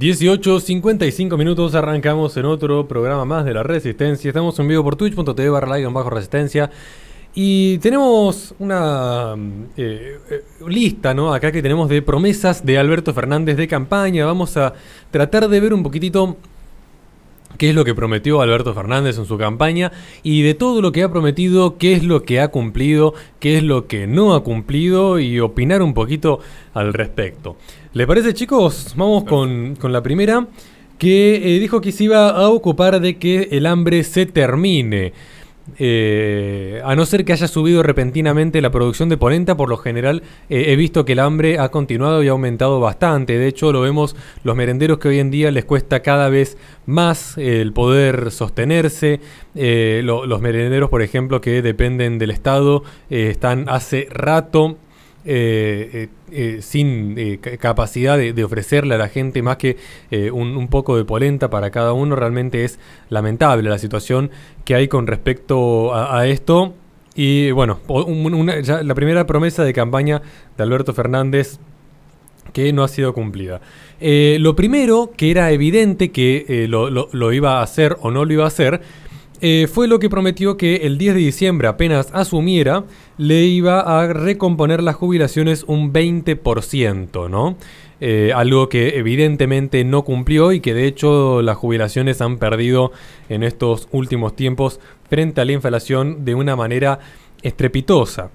18:55 minutos, arrancamos en otro programa más de La Resistencia. Estamos en vivo por twitch.tv/resistencia. Y tenemos una lista, ¿no? Acá que tenemos de promesas de Alberto Fernández de campaña. Vamos a tratar de ver un poquitito qué es lo que prometió Alberto Fernández en su campaña y de todo lo que ha prometido, qué es lo que ha cumplido, qué es lo que no ha cumplido y opinar un poquito al respecto. ¿Les parece, chicos? Vamos con la primera, que dijo que se iba a ocupar de que el hambre se termine. A no ser que haya subido repentinamente la producción de polenta, por lo general he visto que el hambre ha continuado y ha aumentado bastante. De hecho, lo vemos los merenderos que hoy en día les cuesta cada vez más el poder sostenerse. Los merenderos, por ejemplo, que dependen del Estado, están hace rato sin capacidad de ofrecerle a la gente más que un poco de polenta para cada uno. Realmente es lamentable la situación que hay con respecto a esto. Y bueno, la primera promesa de campaña de Alberto Fernández que no ha sido cumplida. Lo primero, que era evidente que lo iba a hacer o no lo iba a hacer, fue lo que prometió, que el 10 de diciembre, apenas asumiera, le iba a recomponer las jubilaciones un 20%, ¿no? Algo que evidentemente no cumplió y que de hecho las jubilaciones han perdido en estos últimos tiempos frente a la inflación de una manera estrepitosa.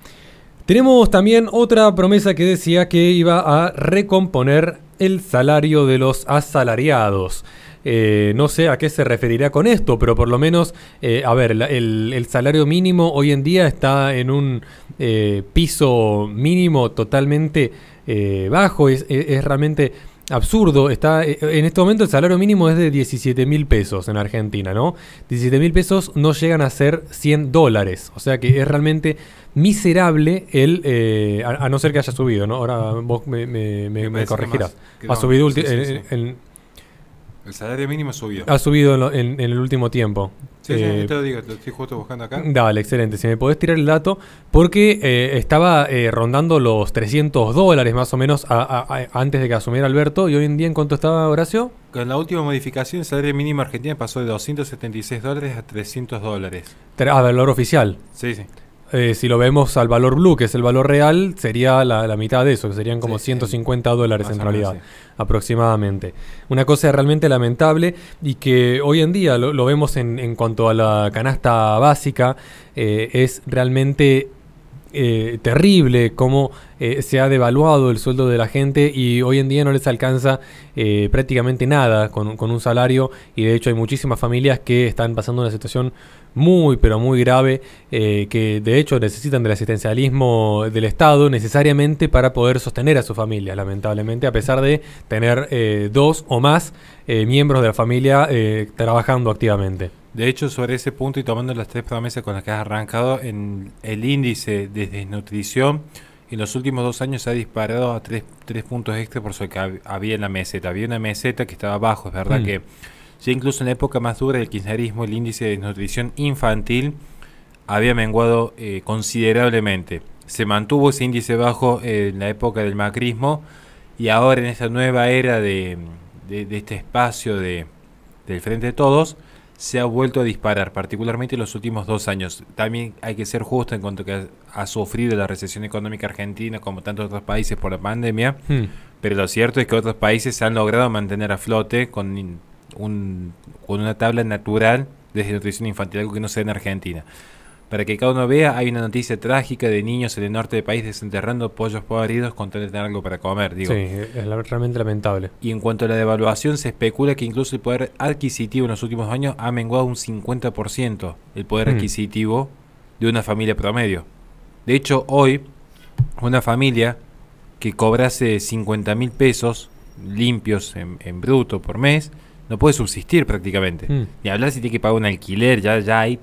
Tenemos también otra promesa que decía que iba a recomponer el salario de los asalariados. No sé a qué se referirá con esto, pero por lo menos, a ver, el salario mínimo hoy en día está en un piso mínimo totalmente bajo, es realmente absurdo. En este momento el salario mínimo es de 17.000 pesos en Argentina, ¿no? 17.000 pesos no llegan a ser $100, o sea que es realmente miserable el... a no ser que haya subido, ¿no? Ahora vos me corregirás. No, ha subido... El salario mínimo subió. Ha subido en el último tiempo. Sí, sí, te lo digo, lo estoy justo buscando acá. Dale, excelente. Si me podés tirar el dato, porque estaba rondando los $300 más o menos antes de que asumiera Alberto. ¿Y hoy en día en cuánto estaba, Horacio? Con la última modificación, el salario mínimo argentino pasó de $276 a $300. Ah, valor oficial. Sí, sí. Si lo vemos al valor blue, que es el valor real, sería la mitad de eso, que serían como $150 en realidad, menos, sí, aproximadamente. Una cosa realmente lamentable y que hoy en día lo vemos en cuanto a la canasta básica. Es realmente terrible cómo se ha devaluado el sueldo de la gente y hoy en día no les alcanza prácticamente nada con un salario, y de hecho hay muchísimas familias que están pasando una situación muy pero muy grave, que de hecho necesitan del asistencialismo del Estado necesariamente para poder sostener a su familia, lamentablemente, a pesar de tener dos o más miembros de la familia trabajando activamente. De hecho, sobre ese punto y tomando las tres promesas con las que has arrancado, en el índice de desnutrición en los últimos 2 años se ha disparado a 3 puntos extra por sobre que había en la meseta. Había una meseta que estaba abajo, es verdad que ya incluso en la época más dura del kirchnerismo el índice de desnutrición infantil había menguado considerablemente. Se mantuvo ese índice bajo en la época del macrismo, y ahora en esta nueva era de este espacio del Frente de Todos se ha vuelto a disparar, particularmente en los últimos 2 años. También hay que ser justo en cuanto que ha sufrido la recesión económica argentina, como tantos otros países, por la pandemia, pero lo cierto es que otros países han logrado mantener a flote con una tabla natural de desnutrición infantil, algo que no se ve en Argentina. Para que cada uno vea, hay una noticia trágica de niños en el norte del país desenterrando pollos podridos con tal de tener algo para comer. Digo, sí, es realmente lamentable. Y en cuanto a la devaluación, se especula que incluso el poder adquisitivo en los últimos años ha menguado un 50%, el poder adquisitivo de una familia promedio. De hecho, hoy, una familia que cobrase 50.000 pesos limpios en bruto por mes, no puede subsistir prácticamente. Ni hablar si tiene que pagar un alquiler, ya hay...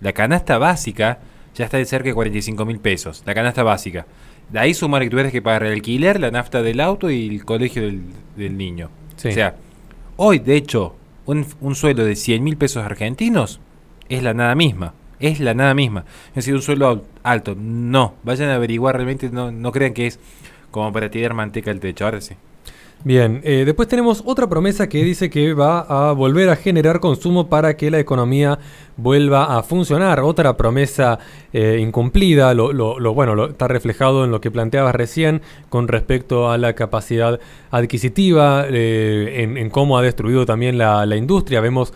La canasta básica ya está de cerca de 45.000 pesos. La canasta básica. De ahí sumar que tuvieras que pagar el alquiler, la nafta del auto y el colegio del niño. Sí. O sea, hoy de hecho un sueldo de 100.000 pesos argentinos es la nada misma. Es la nada misma. Es decir, un sueldo alto. No, vayan a averiguar realmente, no crean que es como para tirar manteca al techo. Ahora sí. Bien, después tenemos otra promesa que dice que va a volver a generar consumo para que la economía vuelva a funcionar. Otra promesa incumplida, bueno, está reflejado en lo que planteabas recién con respecto a la capacidad adquisitiva, en cómo ha destruido también la industria. Vemos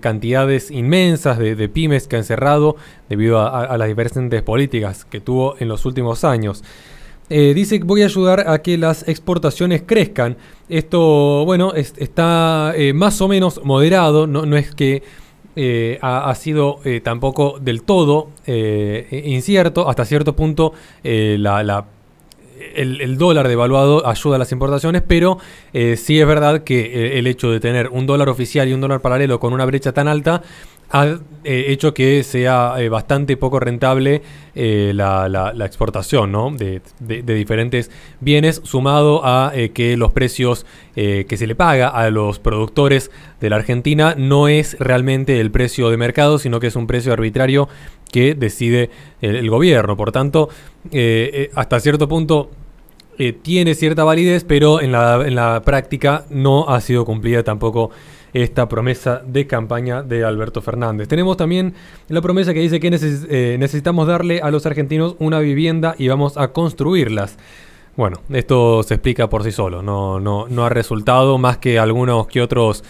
cantidades inmensas de pymes que han cerrado debido a las diferentes políticas que tuvo en los últimos años. Dice que voy a ayudar a que las exportaciones crezcan. Esto, bueno, está más o menos moderado, no es que ha sido tampoco del todo incierto. Hasta cierto punto el dólar devaluado ayuda a las importaciones, pero sí es verdad que el hecho de tener un dólar oficial y un dólar paralelo con una brecha tan alta ha hecho que sea bastante poco rentable la exportación, ¿no? de diferentes bienes, sumado a que los precios que se le paga a los productores de la Argentina no es realmente el precio de mercado, sino que es un precio arbitrario que decide el gobierno. Por tanto, hasta cierto punto tiene cierta validez, pero en la práctica no ha sido cumplida tampoco esta promesa de campaña de Alberto Fernández. Tenemos también la promesa que dice que necesitamos darle a los argentinos una vivienda y vamos a construirlas. Bueno, esto se explica por sí solo, no ha resultado más que algunos que otros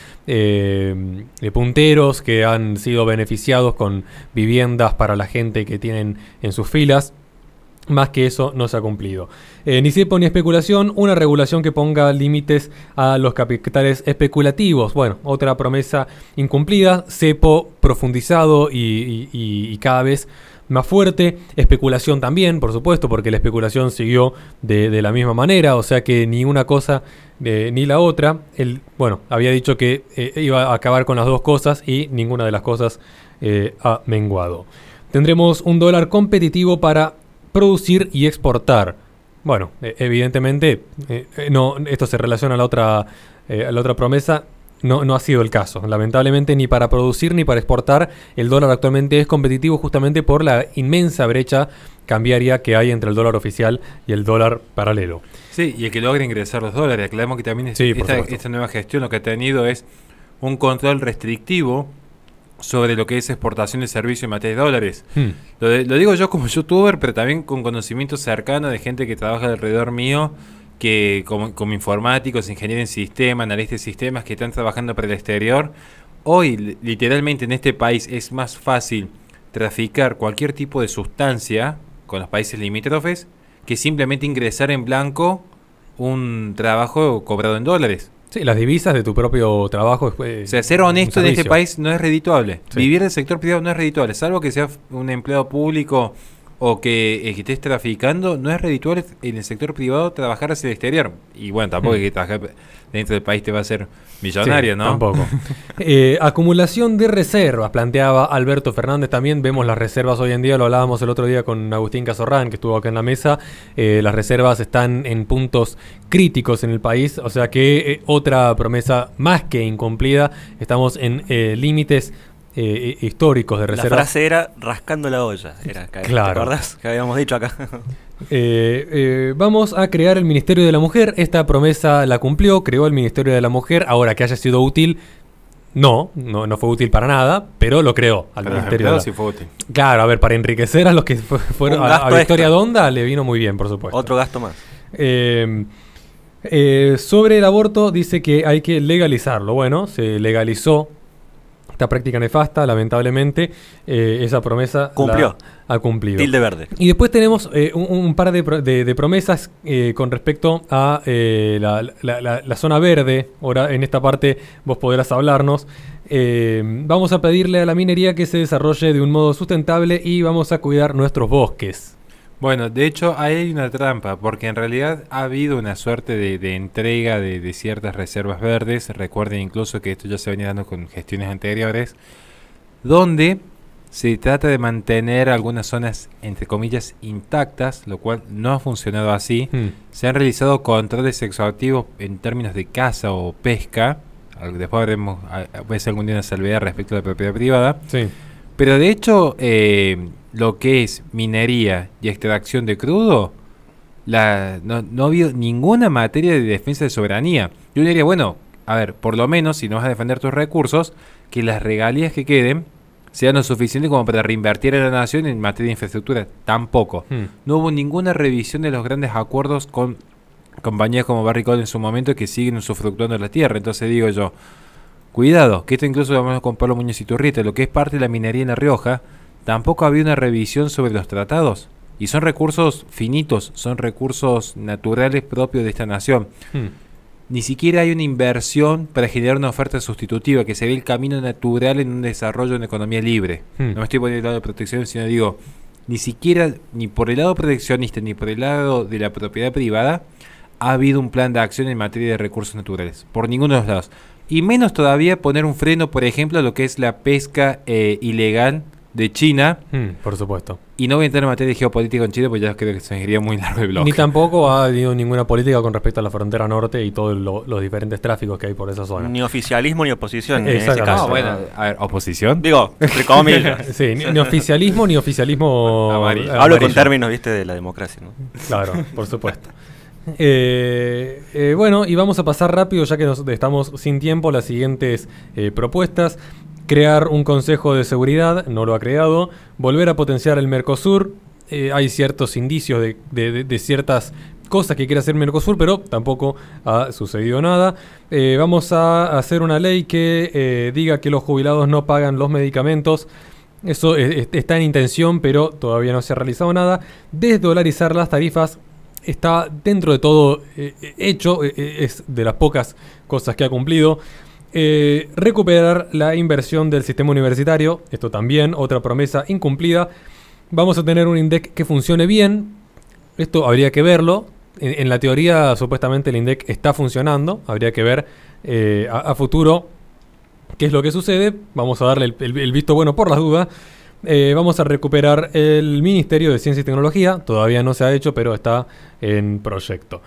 punteros que han sido beneficiados con viviendas para la gente que tienen en sus filas. Más que eso no se ha cumplido. Ni cepo ni especulación, una regulación que ponga límites a los capitales especulativos. Bueno, otra promesa incumplida, cepo profundizado y cada vez más fuerte. Especulación también, por supuesto, porque la especulación siguió de la misma manera, o sea que ni una cosa ni la otra. Bueno, había dicho que iba a acabar con las dos cosas y ninguna de las cosas ha menguado. Tendremos un dólar competitivo para producir y exportar. Bueno, evidentemente no, esto se relaciona a la otra promesa. No ha sido el caso. Lamentablemente, ni para producir ni para exportar el dólar actualmente es competitivo, justamente por la inmensa brecha cambiaria que hay entre el dólar oficial y el dólar paralelo. Sí, y el que logra ingresar los dólares. Aclaramos que también esta nueva gestión lo que ha tenido es un control restrictivo sobre lo que es exportación de servicios en materia de dólares. Lo digo yo como youtuber, pero también con conocimiento cercano de gente que trabaja alrededor mío, que como informáticos, ingenieros en sistemas, analistas de sistemas, que están trabajando para el exterior. Hoy, literalmente, en este país es más fácil traficar cualquier tipo de sustancia con los países limítrofes que simplemente ingresar en blanco un trabajo cobrado en dólares. Sí, las divisas de tu propio trabajo. O sea, ser honesto en este país no es redituable. Sí. Vivir del sector privado no es redituable, salvo que seas un empleado público o que estés traficando. No es redituable en el sector privado trabajar hacia el exterior. Y bueno, tampoco hay que trabajar dentro del país te va a ser millonario, sí, ¿no? Tampoco. Acumulación de reservas, planteaba Alberto Fernández también. Vemos las reservas hoy en día, lo hablábamos el otro día con Agustín Casorran, que estuvo acá en la mesa. Las reservas están en puntos críticos en el país, o sea que otra promesa más que incumplida. Estamos en límites históricos de reservas. La frase era rascando la olla, claro. ¿Te acordás? Que habíamos dicho acá. Vamos a crear el Ministerio de la Mujer. Esta promesa la cumplió, creó el Ministerio de la Mujer. Ahora, que haya sido útil, no fue útil para nada, pero lo creó al Ministerio. Sí fue útil. Claro, a ver, para enriquecer a los que fueron a Victoria Donda le vino muy bien, por supuesto. Otro gasto más. Sobre el aborto dice que hay que legalizarlo. Bueno, se legalizó esta práctica nefasta, lamentablemente. Esa promesa cumplió. Ha cumplido. Tilde verde. Y después tenemos un par de promesas con respecto a la zona verde. Ahora, en esta parte vos podrás hablarnos. Vamos a pedirle a la minería que se desarrolle de un modo sustentable y vamos a cuidar nuestros bosques. Bueno, de hecho hay una trampa, porque en realidad ha habido una suerte de entrega de ciertas reservas verdes. Recuerden incluso que esto ya se venía dando con gestiones anteriores, donde se trata de mantener algunas zonas, entre comillas, intactas, lo cual no ha funcionado así. Se han realizado controles exhaustivos en términos de caza o pesca. Después veremos, puede ser algún día una salvedad respecto a la propiedad privada. Sí. Pero de hecho, lo que es minería y extracción de crudo no ha habido ninguna materia de defensa de soberanía. Yo diría, bueno, a ver, por lo menos si no vas a defender tus recursos, que las regalías que queden sean lo suficiente como para reinvertir a la nación en materia de infraestructura. Tampoco. No hubo ninguna revisión de los grandes acuerdos con compañías como Barrick Gold en su momento, que siguen usufructuando la tierra. Entonces digo yo, cuidado, que esto incluso lo vamos con Pablo Muñoz y Turrieta, lo que es parte de la minería en La Rioja, tampoco había una revisión sobre los tratados. Y son recursos finitos, son recursos naturales propios de esta nación. Ni siquiera hay una inversión para generar una oferta sustitutiva, que sería el camino natural en un desarrollo de una economía libre. No me estoy poniendo del lado de protección, sino digo, ni siquiera, ni por el lado proteccionista, ni por el lado de la propiedad privada, ha habido un plan de acción en materia de recursos naturales, por ninguno de los lados. Y menos todavía poner un freno, por ejemplo, a lo que es la pesca ilegal de China. Por supuesto. Y no voy a entrar en materia de geopolítica en Chile, porque ya creo que se iría muy largo el blog. Ni tampoco ha habido ninguna política con respecto a la frontera norte y todos los diferentes tráficos que hay por esa zona. Ni oficialismo ni oposición en ese caso. Bueno, a ver, ¿oposición? Digo, entre comillas. Sí, ni oficialismo ni oficialismo amarillo. Hablo con términos, viste, de la democracia, ¿no? Claro, por supuesto. Bueno, y vamos a pasar rápido, ya que nos estamos sin tiempo, las siguientes propuestas. Crear un consejo de seguridad, no lo ha creado. Volver a potenciar el Mercosur. Hay ciertos indicios de ciertas cosas que quiere hacer Mercosur, pero tampoco ha sucedido nada. Vamos a hacer una ley que diga que los jubilados no pagan los medicamentos. Eso está en intención, pero todavía no se ha realizado nada. Desdolarizar las tarifas. Está dentro de todo hecho, es de las pocas cosas que ha cumplido. Recuperar la inversión del sistema universitario, esto también, otra promesa incumplida. Vamos a tener un INDEC que funcione bien, esto habría que verlo. En la teoría, supuestamente el INDEC está funcionando, habría que ver a futuro qué es lo que sucede. Vamos a darle el visto bueno por las dudas. Vamos a recuperar el Ministerio de Ciencia y Tecnología. Todavía no se ha hecho, pero está en proyecto.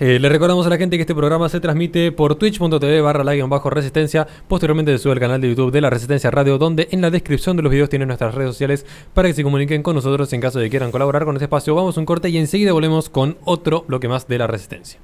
Le recordamos a la gente que este programa se transmite por twitch.tv/la-resistencia. Posteriormente se sube al canal de YouTube de La Resistencia Radio, donde en la descripción de los videos tienen nuestras redes sociales para que se comuniquen con nosotros en caso de que quieran colaborar con este espacio. Vamos a un corte y enseguida volvemos con otro bloque más de La Resistencia.